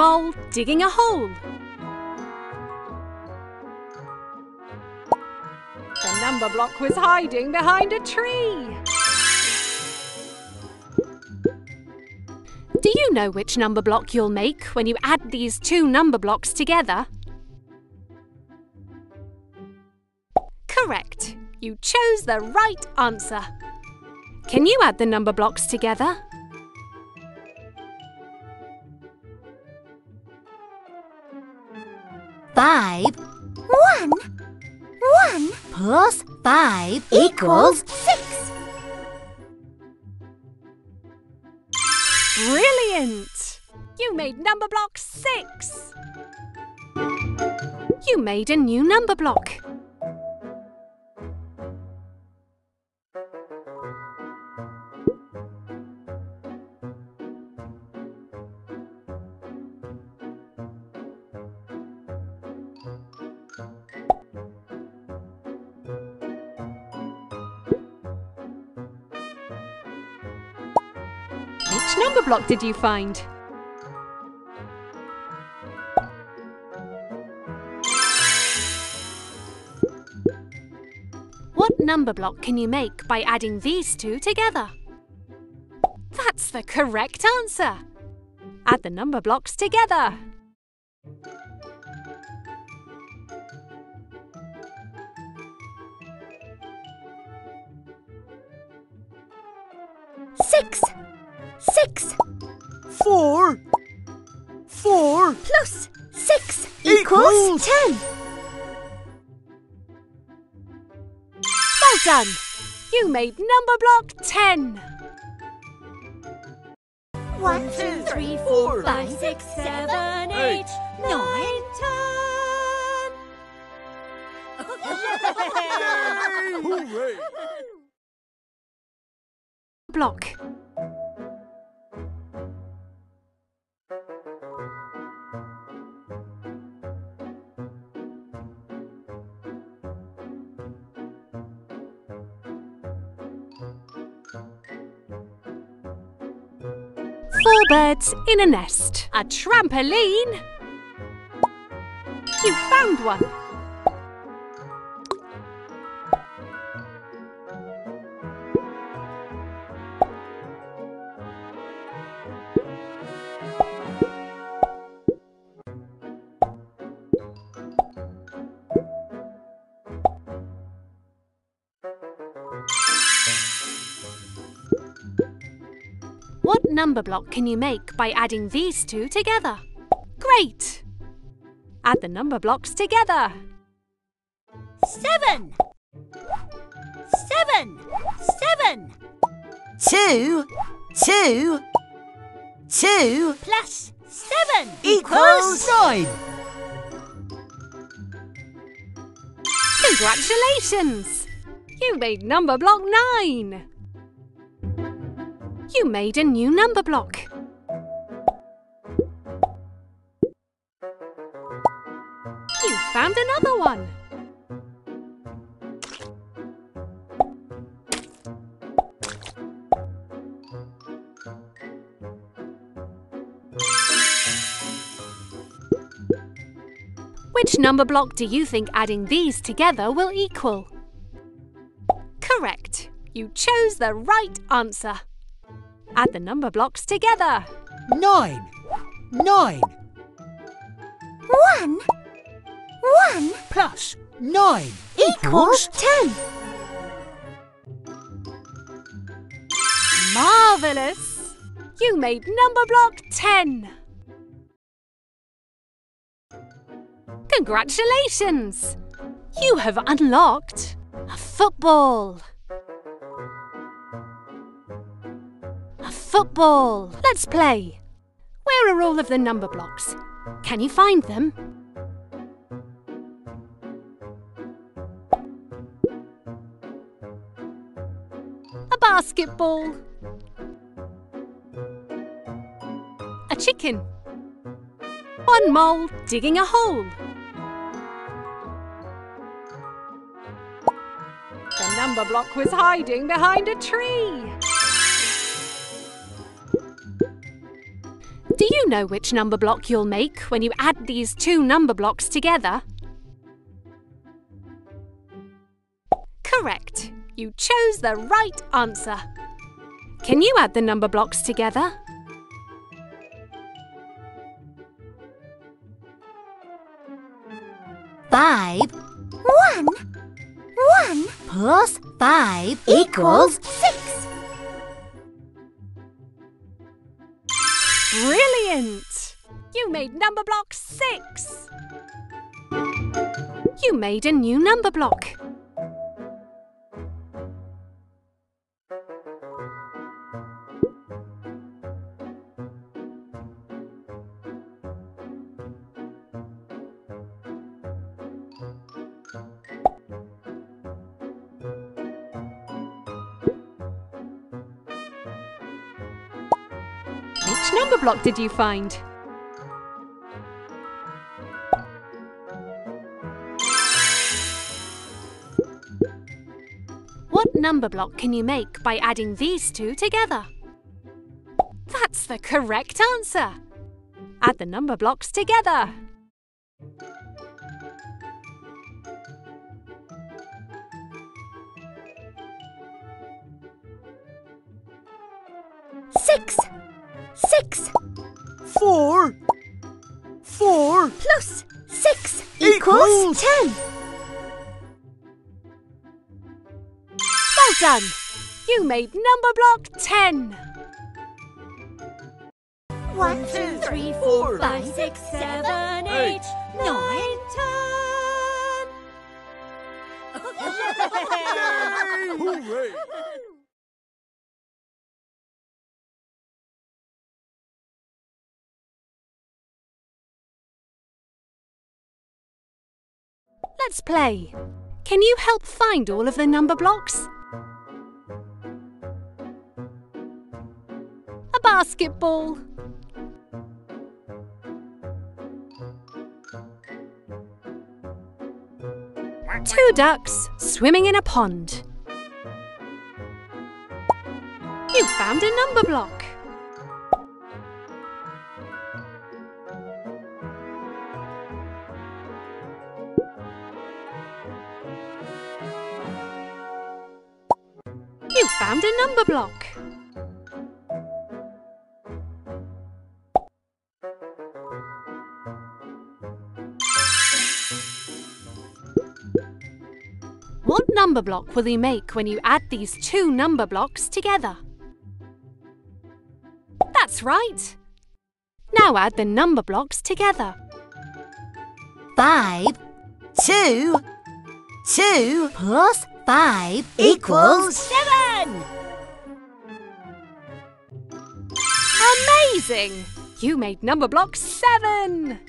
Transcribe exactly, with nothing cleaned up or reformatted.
mole digging a hole. The number block was hiding behind a tree. Do you know which number block you'll make when you add these two number blocks together? Correct! You chose the right answer. Can you add the number blocks together? Five. One. One plus five equals six. Brilliant! You made number block six. You made a new number block. Which number block did you find? What number block can you make by adding these two together? That's the correct answer! Add the number blocks together. Six. Six. Four. Four. Plus six equals ten. Well done! You made number block ten. One, two, three, four, five, six, seven, eight, nine, ten. Hooray! Block. Four birds in a nest. A trampoline. You found one. What number block can you make by adding these two together? Great! Add the number blocks together. Seven. Seven. Seven. Two. Two. Two. Plus seven. Equals nine. Congratulations! You made number block nine. You made a new number block. You found another one. Which number block do you think adding these together will equal? Correct. You chose the right answer. Add the number blocks together. Nine. Nine. One. One. Plus nine. Equals ten. Marvellous! You made number block ten. Congratulations! You have unlocked a football. Football. Let's play. Where are all of the number blocks? Can you find them? A basketball. A chicken. One mole digging a hole. The number block was hiding behind a tree. Do you know which number block you'll make when you add these two number blocks together? Correct! You chose the right answer! Can you add the number blocks together? Five. One. One plus five equals six. Brilliant! You made number block six. You made a new number block. Which number block did you find? What number block can you make by adding these two together? That's the correct answer! Add the number blocks together! Six! Six. Four. Four. Plus six equals, equals ten. Well done. You made number block ten. One, two, three, four, five, six, seven, eight, nine, ten. Hooray! Let's play. Can you help find all of the number blocks? A basketball. Two ducks swimming in a pond. You found a number block. You found a number block. What number block will you make when you add these two number blocks together? That's right. Now add the number blocks together. Five, two, two plus five equals seven. Amazing! You made number block seven!